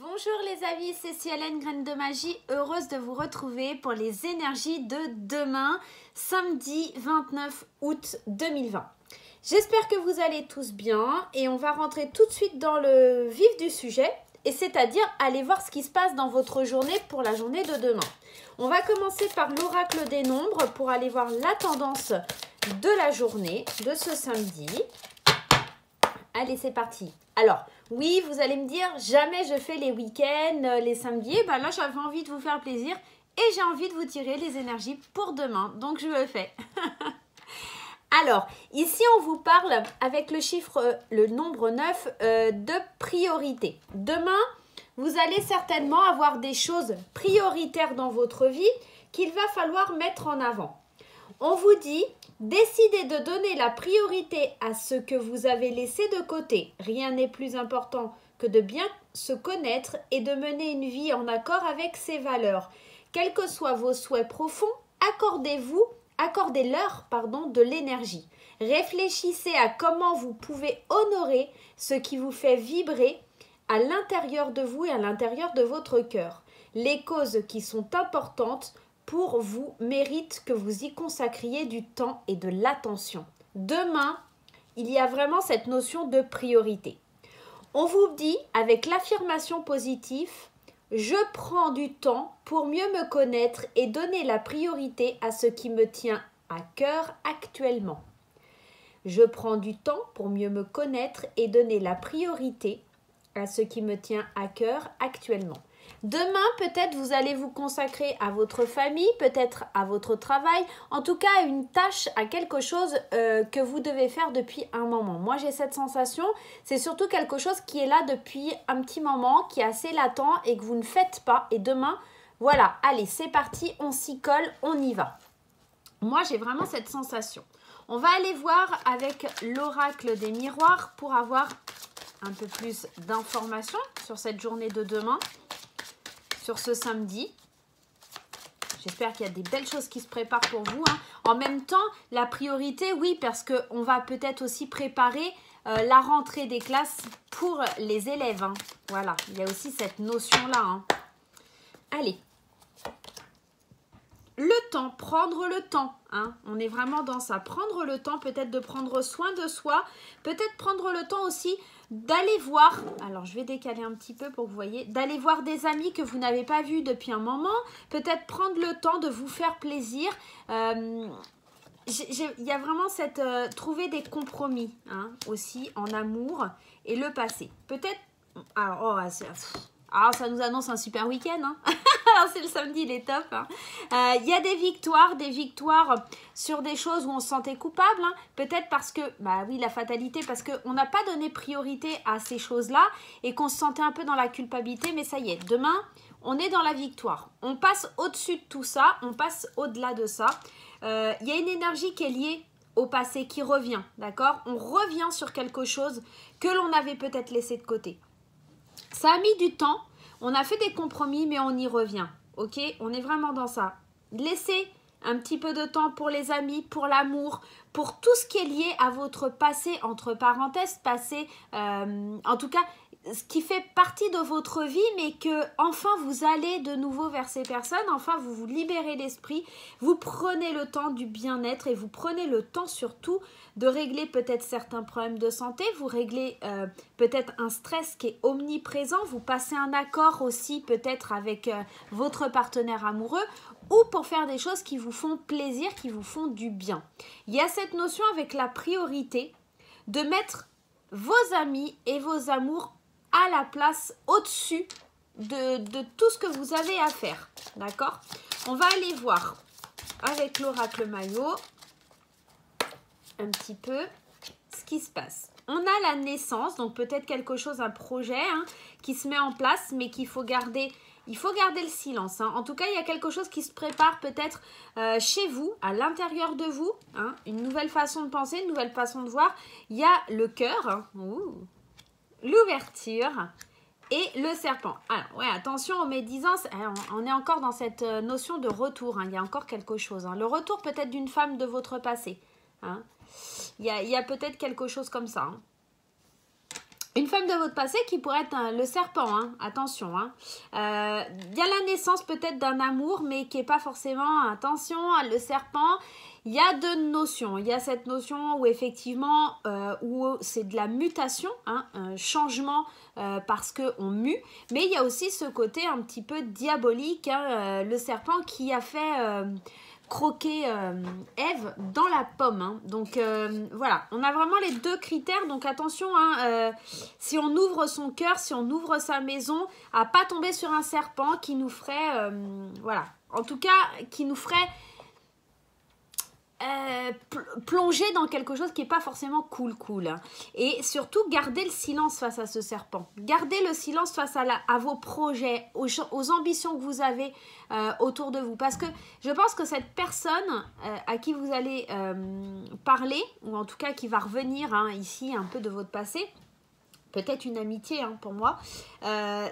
Bonjour les amis, c'est Sue-Ellen Graine de Magie, heureuse de vous retrouver pour les énergies de demain, samedi 29 août 2020. J'espère que vous allez tous bien et on va rentrer tout de suite dans le vif du sujet, et c'est-à-dire aller voir ce qui se passe dans votre journée pour la journée de demain. On va commencer par l'oracle des nombres pour aller voir la tendance de la journée de ce samedi. Allez, c'est parti. Alors, oui, vous allez me dire, jamais je fais les week-ends, les samedis. Et ben là, j'avais envie de vous faire plaisir et j'ai envie de vous tirer les énergies pour demain. Donc, je le fais. Alors, ici, on vous parle avec le nombre 9 de priorité. Demain, vous allez certainement avoir des choses prioritaires dans votre vie qu'il va falloir mettre en avant. On vous dit... Décidez de donner la priorité à ce que vous avez laissé de côté. Rien n'est plus important que de bien se connaître et de mener une vie en accord avec ses valeurs. Quels que soient vos souhaits profonds, accordez-leur de l'énergie. Réfléchissez à comment vous pouvez honorer ce qui vous fait vibrer à l'intérieur de vous et à l'intérieur de votre cœur. Les causes qui sont importantes pour vous mérite que vous y consacriez du temps et de l'attention. Demain, il y a vraiment cette notion de priorité. On vous dit avec l'affirmation positive, je prends du temps pour mieux me connaître et donner la priorité à ce qui me tient à cœur actuellement. Je prends du temps pour mieux me connaître et donner la priorité à ce qui me tient à cœur actuellement. Demain, peut-être vous allez vous consacrer à votre famille, peut-être à votre travail, en tout cas à une tâche, à quelque chose que vous devez faire depuis un moment. Moi, j'ai cette sensation, c'est surtout quelque chose qui est là depuis un petit moment, qui est assez latent et que vous ne faites pas. Et demain, voilà, allez, c'est parti, on s'y colle, on y va. Moi, j'ai vraiment cette sensation. On va aller voir avec l'oracle des miroirs pour avoir un peu plus d'informations sur cette journée de demain. Sur ce samedi. J'espère qu'il y a des belles choses qui se préparent pour vous, hein. En même temps, la priorité, oui, parce qu'on va peut-être aussi préparer la rentrée des classes pour les élèves, hein. Voilà, il y a aussi cette notion-là, hein. Allez. Le temps, prendre le temps, hein. On est vraiment dans ça. Prendre le temps, peut-être de prendre soin de soi. Peut-être prendre le temps aussi d'aller voir, alors je vais décaler un petit peu pour que vous voyez, d'aller voir des amis que vous n'avez pas vus depuis un moment. Peut-être prendre le temps de vous faire plaisir. Il y a vraiment cette... trouver des compromis, hein, aussi en amour et le passé. Peut-être... Alors, oh, alors, ça nous annonce un super week-end, hein. C'est le samedi, il est top, hein. Y a des victoires sur des choses où on se sentait coupable, hein. Peut-être parce que, bah oui, la fatalité, parce qu'on n'a pas donné priorité à ces choses-là et qu'on se sentait un peu dans la culpabilité, mais ça y est, demain, on est dans la victoire. On passe au-dessus de tout ça, on passe au-delà de ça. Y a une énergie qui est liée au passé, qui revient, d'accord? On revient sur quelque chose que l'on avait peut-être laissé de côté. Ça a mis du temps. On a fait des compromis, mais on y revient, ok? On est vraiment dans ça. Laissez un petit peu de temps pour les amis, pour l'amour, pour tout ce qui est lié à votre passé, entre parenthèses, passé, en tout cas, ce qui fait partie de votre vie, mais que enfin vous allez de nouveau vers ces personnes, enfin vous vous libérez l'esprit, vous prenez le temps du bien-être et vous prenez le temps surtout de régler peut-être certains problèmes de santé, vous réglez peut-être un stress qui est omniprésent, vous passez un accord aussi peut-être avec votre partenaire amoureux, ou pour faire des choses qui vous font plaisir, qui vous font du bien. Il y a cette notion avec la priorité de mettre vos amis et vos amours à la place, au-dessus de tout ce que vous avez à faire, d'accord? On va aller voir avec l'oracle maillot un petit peu ce qui se passe. On a la naissance, donc peut-être quelque chose, un projet, hein, qui se met en place, mais qu'il faut garder... Il faut garder le silence, hein. En tout cas, il y a quelque chose qui se prépare peut-être chez vous, à l'intérieur de vous, hein. Une nouvelle façon de penser, une nouvelle façon de voir. Il y a le cœur, hein. L'ouverture et le serpent. Alors, ouais, attention aux médisances. On est encore dans cette notion de retour, hein. Il y a encore quelque chose, hein. Le retour peut-être d'une femme de votre passé, hein. Il y a peut-être quelque chose comme ça, hein. Une femme de votre passé qui pourrait être le serpent, hein, attention. Il y a la naissance peut-être d'un amour, mais qui n'est pas forcément, attention, le serpent. Il y a deux notions. Il y a cette notion où effectivement, où c'est de la mutation, hein, un changement parce qu'on mue. Mais il y a aussi ce côté un petit peu diabolique, hein, le serpent qui a fait... croquer Ève dans la pomme, hein. Donc voilà, on a vraiment les deux critères, donc attention, hein, si on ouvre son cœur, si on ouvre sa maison, à pas tomber sur un serpent qui nous ferait voilà, en tout cas qui nous ferait plonger dans quelque chose qui n'est pas forcément cool, hein. Et surtout gardez le silence face à ce serpent, gardez le silence face à vos projets, aux ambitions que vous avez autour de vous, parce que je pense que cette personne à qui vous allez parler, ou en tout cas qui va revenir, hein, ici un peu de votre passé, peut-être une amitié, hein, pour moi,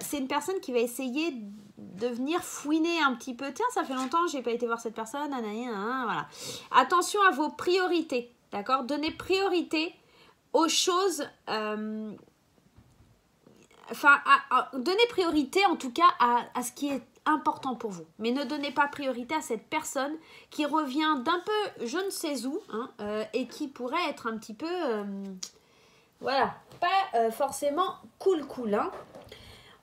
c'est une personne qui va essayer de venir fouiner un petit peu. Tiens, ça fait longtemps que je n'ai pas été voir cette personne. Voilà. Attention à vos priorités, d'accord? Donnez priorité aux choses... donnez priorité en tout cas à ce qui est important pour vous. Mais ne donnez pas priorité à cette personne qui revient d'un peu je ne sais où, hein, et qui pourrait être un petit peu... voilà, pas forcément cool, hein.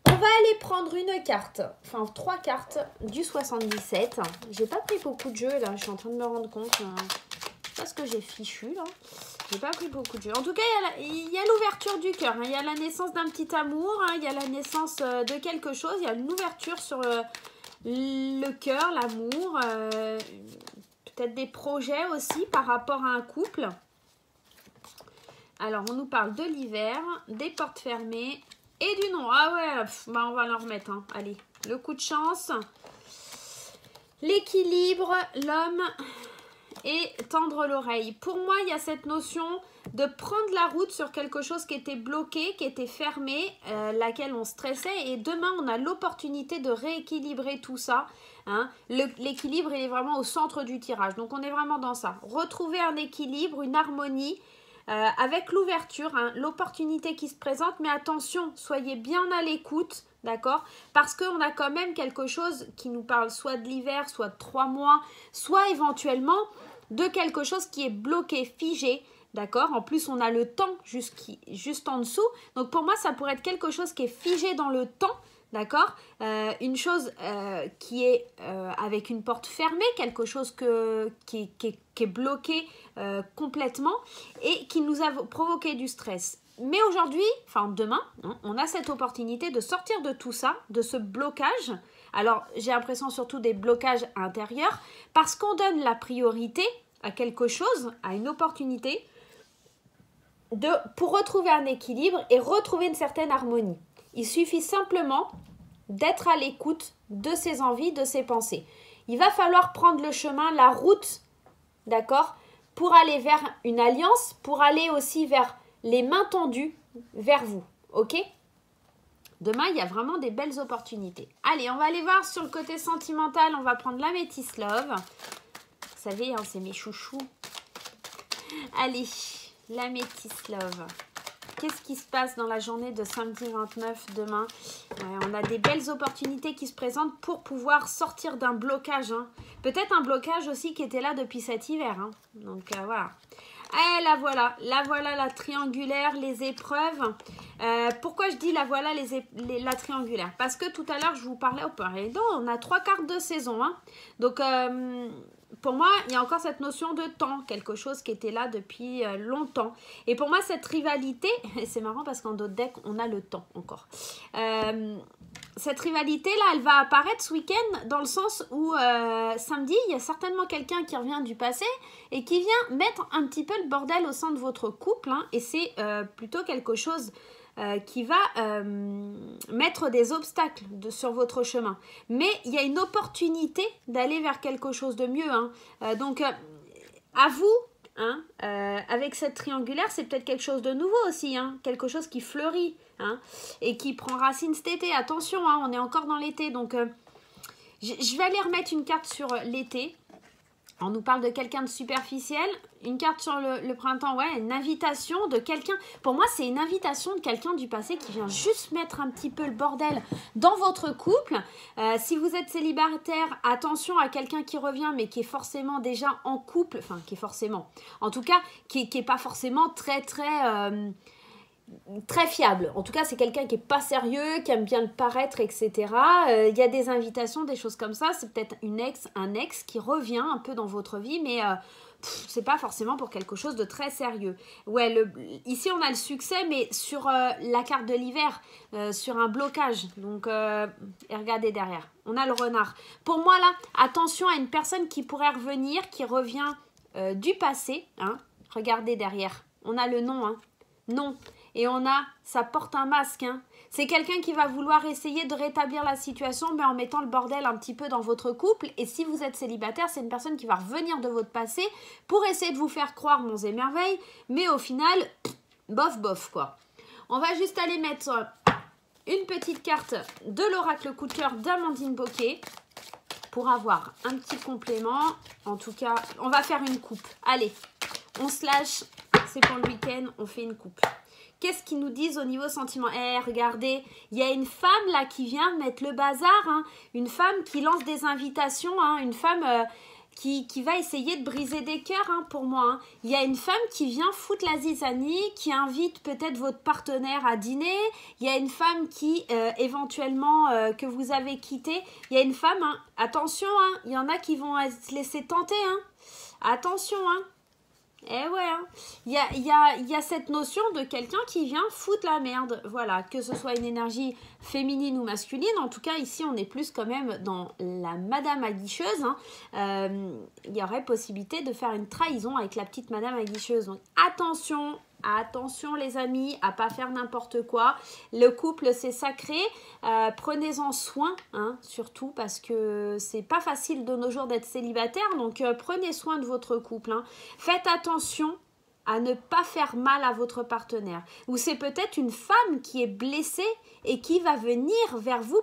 On va aller prendre une carte, enfin trois cartes du 77. J'ai pas pris beaucoup de jeux là, je suis en train de me rendre compte. Parce que j'ai fichu là. J'ai pas pris beaucoup de jeux. En tout cas, il y a l'ouverture du cœur, hein. Il y a la naissance d'un petit amour, hein. Il y a la naissance de quelque chose. Il y a une ouverture sur le cœur, l'amour. Peut-être des projets aussi par rapport à un couple. Alors, on nous parle de l'hiver, des portes fermées et du non. Ah ouais, bah on va l'en remettre, hein. Allez, le coup de chance, l'équilibre, l'homme et tendre l'oreille. Pour moi, il y a cette notion de prendre la route sur quelque chose qui était bloqué, qui était fermé, laquelle on stressait. Et demain, on a l'opportunité de rééquilibrer tout ça, hein. L'équilibre, il est vraiment au centre du tirage. Donc, on est vraiment dans ça. Retrouver un équilibre, une harmonie. Avec l'ouverture, hein, l'opportunité qui se présente, mais attention, soyez bien à l'écoute, d'accord? Parce qu'on a quand même quelque chose qui nous parle soit de l'hiver, soit de 3 mois, soit éventuellement de quelque chose qui est bloqué, figé, d'accord? En plus, on a le temps juste en dessous. Donc, pour moi, ça pourrait être quelque chose qui est figé dans le temps, d'accord? Une chose qui est avec une porte fermée, quelque chose qui est bloqué complètement et qui nous a provoqué du stress. Mais aujourd'hui, enfin demain, hein, on a cette opportunité de sortir de tout ça, de ce blocage. Alors, j'ai l'impression surtout des blocages intérieurs parce qu'on donne la priorité à quelque chose, à une opportunité pour retrouver un équilibre et retrouver une certaine harmonie. Il suffit simplement d'être à l'écoute de ses envies, de ses pensées. Il va falloir prendre le chemin, la route, d'accord, pour aller vers une alliance, pour aller aussi vers les mains tendues vers vous, ok? Demain, il y a vraiment des belles opportunités. Allez, on va aller voir sur le côté sentimental, on va prendre l'améthyste love. Vous savez, hein, c'est mes chouchous. Allez, l'améthyste love. Qu'est-ce qui se passe dans la journée de samedi 29 demain? On a des belles opportunités qui se présentent pour pouvoir sortir d'un blocage, hein. Peut-être un blocage aussi qui était là depuis cet hiver, hein. Donc voilà. Eh, la voilà la triangulaire, les épreuves. Pourquoi je dis la voilà la triangulaire? Parce que tout à l'heure, je vous parlais au Paris-Don, on a 3 cartes de saison, hein. Donc... pour moi, il y a encore cette notion de temps, quelque chose qui était là depuis longtemps. Et pour moi, cette rivalité, c'est marrant parce qu'en d'autres decks, on a le temps encore. Cette rivalité-là, elle va apparaître ce week-end dans le sens où samedi, il y a certainement quelqu'un qui revient du passé et qui vient mettre un petit peu le bordel au sein de votre couple, hein, et c'est plutôt quelque chose... qui va mettre des obstacles sur votre chemin. Mais il y a une opportunité d'aller vers quelque chose de mieux, hein. Donc, à vous, hein, avec cette triangulaire, c'est peut-être quelque chose de nouveau aussi, hein, quelque chose qui fleurit, hein, et qui prend racine cet été. Attention, hein, on est encore dans l'été, donc je vais aller remettre une carte sur l'été. On nous parle de quelqu'un de superficiel. Une carte sur le printemps, ouais, une invitation de quelqu'un. Pour moi, c'est une invitation de quelqu'un du passé qui vient juste mettre un petit peu le bordel dans votre couple. Si vous êtes célibataire, attention à quelqu'un qui revient, mais qui est forcément déjà en couple. Enfin, qui est forcément. En tout cas, qui n'est pas forcément très fiable. En tout cas, c'est quelqu'un qui n'est pas sérieux, qui aime bien le paraître, etc. Il y a des invitations, des choses comme ça. C'est peut-être une ex, un ex qui revient un peu dans votre vie, mais c'est pas forcément pour quelque chose de très sérieux. Ouais, ici, on a le succès, mais sur la carte de l'hiver, sur un blocage. Donc, regardez derrière. On a le renard. Pour moi, là, attention à une personne qui pourrait revenir, qui revient du passé. Hein. Regardez derrière. On a le nom. Hein. Non. Et on a, ça porte un masque. Hein. C'est quelqu'un qui va vouloir essayer de rétablir la situation, mais en mettant le bordel un petit peu dans votre couple. Et si vous êtes célibataire, c'est une personne qui va revenir de votre passé pour essayer de vous faire croire monts et merveilles. Mais au final, bof, bof, quoi. On va juste aller mettre une petite carte de l'oracle coup de cœur d'Amandine Bocquet pour avoir un petit complément. En tout cas, on va faire une coupe. Allez, on se lâche. C'est pour le week-end, on fait une coupe. Qu'est-ce qu'ils nous disent au niveau sentiment? Eh, regardez, il y a une femme là qui vient mettre le bazar. Hein. Une femme qui lance des invitations. Hein. Une femme qui va essayer de briser des cœurs, hein, pour moi. Hein. Il y a une femme qui vient foutre la zizanie, qui invite peut-être votre partenaire à dîner. Il y a une femme qui, éventuellement, que vous avez quittée. Il y a une femme, hein, attention, hein, il y en a qui vont se laisser tenter. Hein. Attention, hein. Eh ouais, hein. Il y a cette notion de quelqu'un qui vient foutre la merde. Voilà, que ce soit une énergie féminine ou masculine. En tout cas, ici, on est plus quand même dans la madame aguicheuse. Hein. Il y aurait possibilité de faire une trahison avec la petite madame aguicheuse. Donc, attention, attention les amis, à pas faire n'importe quoi. Le couple, c'est sacré. Prenez-en soin, hein, surtout, parce que c'est pas facile de nos jours d'être célibataire. Donc, prenez soin de votre couple. Hein. Faites attention à ne pas faire mal à votre partenaire. Ou c'est peut-être une femme qui est blessée et qui va venir vers vous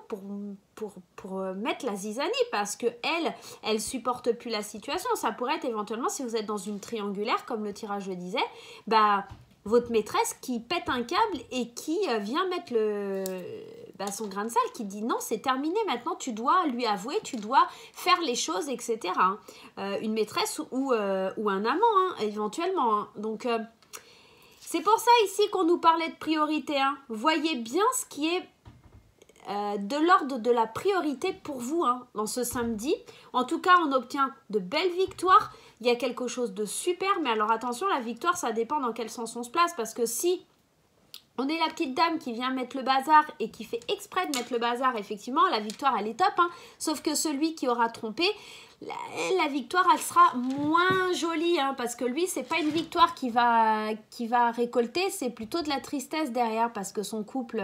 pour mettre la zizanie parce qu'elle, elle supporte plus la situation. Ça pourrait être éventuellement, si vous êtes dans une triangulaire, comme le tirage le disait, bah, votre maîtresse qui pète un câble et qui vient mettre son grain de sel, qui dit non, c'est terminé, maintenant tu dois lui avouer, tu dois faire les choses, etc. Hein. Une maîtresse ou un amant, hein, éventuellement. Hein. Donc, c'est pour ça ici qu'on nous parlait de priorité. Hein. Voyez bien ce qui est de l'ordre de la priorité pour vous, hein, dans ce samedi. En tout cas, on obtient de belles victoires. Il y a quelque chose de super, mais alors attention, la victoire, ça dépend dans quel sens on se place, parce que si on est la petite dame qui vient mettre le bazar et qui fait exprès de mettre le bazar, effectivement, la victoire, elle est top, hein. Sauf que celui qui aura trompé, la victoire, elle sera moins jolie, hein, parce que lui, c'est pas une victoire qui va récolter, c'est plutôt de la tristesse derrière, parce que son couple,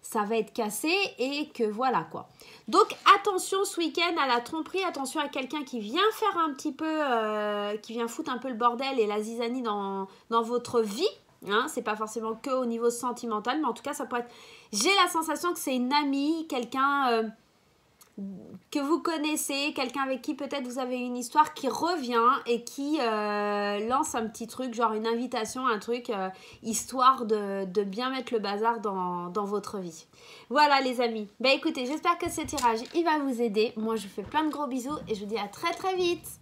ça va être cassé et que voilà, quoi. Donc, attention ce week-end à la tromperie, attention à quelqu'un qui vient faire un petit peu, qui vient foutre un peu le bordel et la zizanie dans votre vie. Hein, c'est pas forcément que au niveau sentimental, mais en tout cas ça pourrait être, j'ai la sensation que c'est une amie, quelqu'un que vous connaissez, quelqu'un avec qui peut-être vous avez une histoire, qui revient et qui lance un petit truc, genre une invitation, un truc, histoire de bien mettre le bazar dans votre vie. Voilà les amis, bah écoutez, j'espère que ce tirage il va vous aider, moi je vous fais plein de gros bisous et je vous dis à très très vite.